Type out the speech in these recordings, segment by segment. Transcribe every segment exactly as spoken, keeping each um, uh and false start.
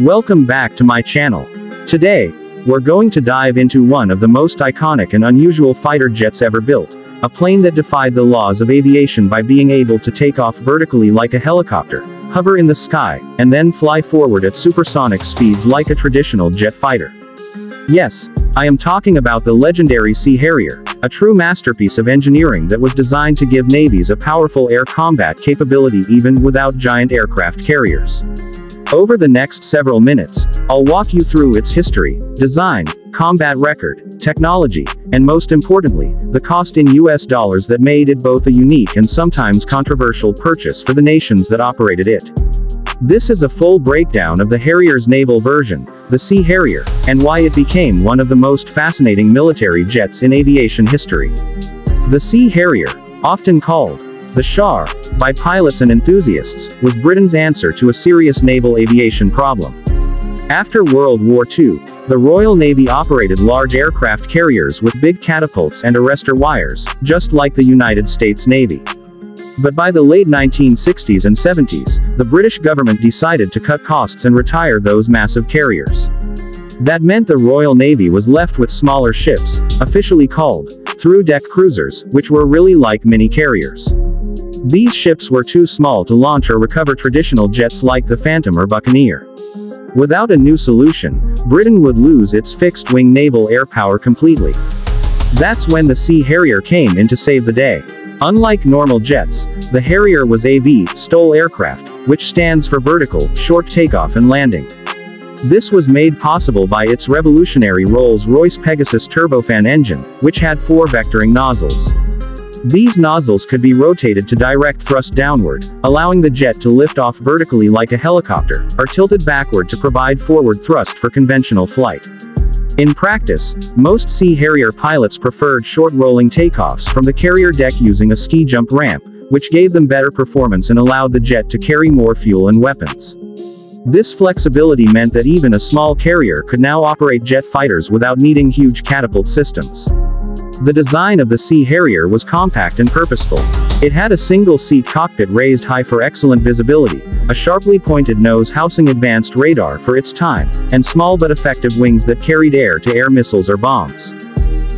Welcome back to my channel. Today, we're going to dive into one of the most iconic and unusual fighter jets ever built, a plane that defied the laws of aviation by being able to take off vertically like a helicopter, hover in the sky, and then fly forward at supersonic speeds like a traditional jet fighter. Yes, I am talking about the legendary Sea Harrier, a true masterpiece of engineering that was designed to give navies a powerful air combat capability even without giant aircraft carriers. Over the next several minutes, I'll walk you through its history, design, combat record, technology, and most importantly, the cost in U S dollars that made it both a unique and sometimes controversial purchase for the nations that operated it. This is a full breakdown of the Harrier's naval version, the Sea Harrier, and why it became one of the most fascinating military jets in aviation history. The Sea Harrier, often called the Shar by pilots and enthusiasts, was Britain's answer to a serious naval aviation problem. After World War Two, the Royal Navy operated large aircraft carriers with big catapults and arrestor wires, just like the United States Navy. But by the late nineteen sixties and seventies, the British government decided to cut costs and retire those massive carriers. That meant the Royal Navy was left with smaller ships, officially called through-deck cruisers, which were really like mini carriers. These ships were too small to launch or recover traditional jets like the Phantom or Buccaneer. Without a new solution, Britain would lose its fixed-wing naval air power completely. That's when the Sea Harrier came in to save the day. Unlike normal jets, the Harrier was a V stol aircraft, which stands for vertical, short takeoff and landing. This was made possible by its revolutionary Rolls-Royce Pegasus turbofan engine, which had four vectoring nozzles. These nozzles could be rotated to direct thrust downward, allowing the jet to lift off vertically like a helicopter, or tilted backward to provide forward thrust for conventional flight. In practice, most Sea Harrier pilots preferred short rolling takeoffs from the carrier deck using a ski jump ramp, which gave them better performance and allowed the jet to carry more fuel and weapons. This flexibility meant that even a small carrier could now operate jet fighters without needing huge catapult systems. The design of the Sea Harrier was compact and purposeful. It had a single-seat cockpit raised high for excellent visibility, a sharply pointed nose housing advanced radar for its time, and small but effective wings that carried air-to-air missiles or bombs.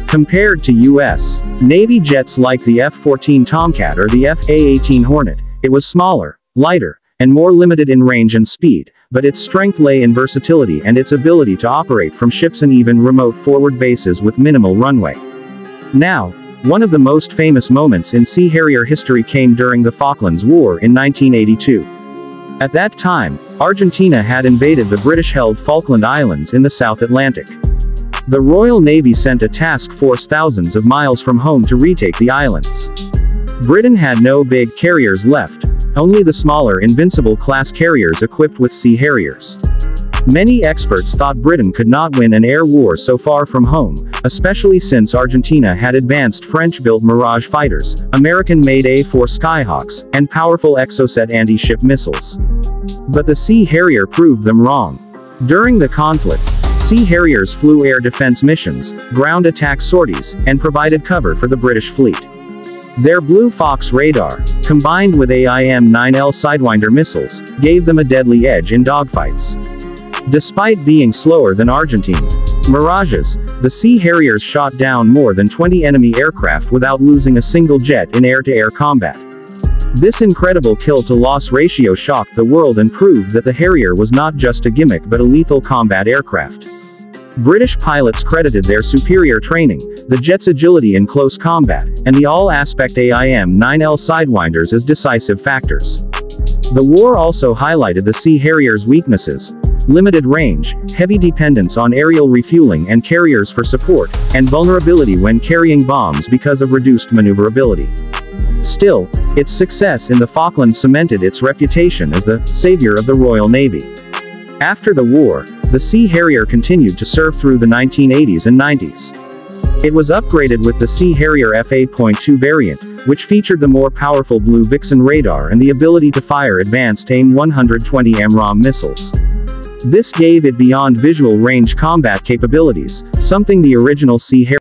Compared to U S Navy jets like the F fourteen Tomcat or the F A eighteen Hornet, it was smaller, lighter, and more limited in range and speed, but its strength lay in versatility and its ability to operate from ships and even remote forward bases with minimal runway. Now, one of the most famous moments in Sea Harrier history came during the Falklands War in nineteen eighty-two. At that time, Argentina had invaded the British-held Falkland Islands in the South Atlantic. The Royal Navy sent a task force thousands of miles from home to retake the islands. Britain had no big carriers left, only the smaller Invincible-class carriers equipped with Sea Harriers. Many experts thought Britain could not win an air war so far from home, especially since Argentina had advanced French-built Mirage fighters, American-made A four Skyhawks, and powerful Exocet anti-ship missiles. But the Sea Harrier proved them wrong. During the conflict, Sea Harriers flew air defense missions, ground attack sorties, and provided cover for the British fleet. Their Blue Fox radar, combined with A I M nine L Sidewinder missiles, gave them a deadly edge in dogfights. Despite being slower than Argentine Mirages, the Sea Harriers shot down more than twenty enemy aircraft without losing a single jet in air-to-air combat. This incredible kill-to-loss ratio shocked the world and proved that the Harrier was not just a gimmick but a lethal combat aircraft. British pilots credited their superior training, the jet's agility in close combat, and the all-aspect A I M nine L Sidewinders as decisive factors. The war also highlighted the Sea Harrier's weaknesses: limited range, heavy dependence on aerial refueling and carriers for support, and vulnerability when carrying bombs because of reduced maneuverability. Still, its success in the Falklands cemented its reputation as the savior of the Royal Navy. After the war, the Sea Harrier continued to serve through the nineteen eighties and nineties. It was upgraded with the Sea Harrier F A two variant, which featured the more powerful Blue Vixen radar and the ability to fire advanced A I M one twenty AMRAAM missiles. This gave it beyond visual range combat capabilities, something the original Sea Harrier